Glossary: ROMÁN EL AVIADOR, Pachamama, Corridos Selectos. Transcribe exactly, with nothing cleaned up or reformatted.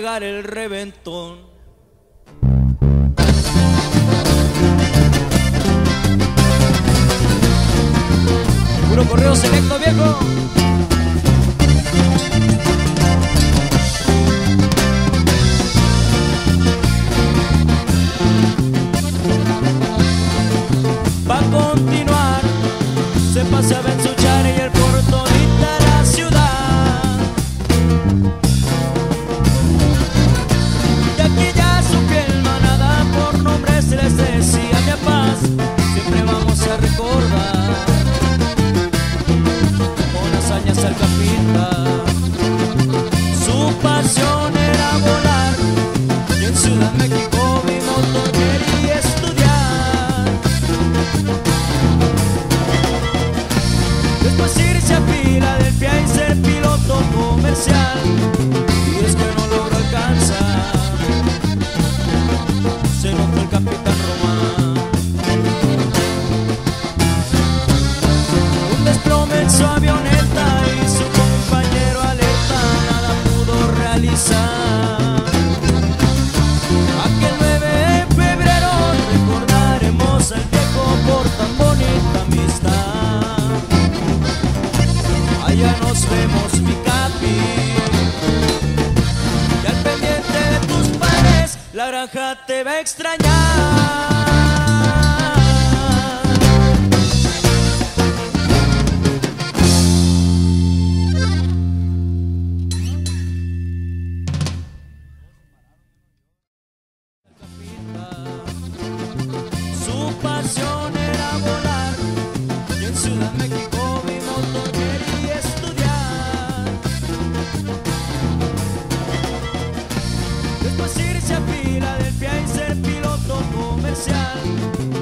pegar el reventón. Puro Corridos Selectos, viejo. Pa' continuar, se pasa a ensuchar y el por todita la ciudad. Y aquí ya su piel manada por nombre se les decía mi paz. Siempre vamos a recordar con hazañas al capitán. Su pasión era volar y en Ciudad México mi moto quería estudiar. Después irse a Filadelfia y ser piloto comercial, y es que no logró alcanzar. Se nos fue el capitán Román. Un desplome en su avioneta y su compañero alerta nada pudo realizar. Aquel nueve de febrero recordaremos al viejo por tan bonita amistad. Ya nos vemos, mi capi, y al pendiente de tus padres, la granja te va a extrañar. Su pasión era volar, y en Ciudad México mi moto quería estudiar. Después irse a Filadelfia y ser piloto comercial.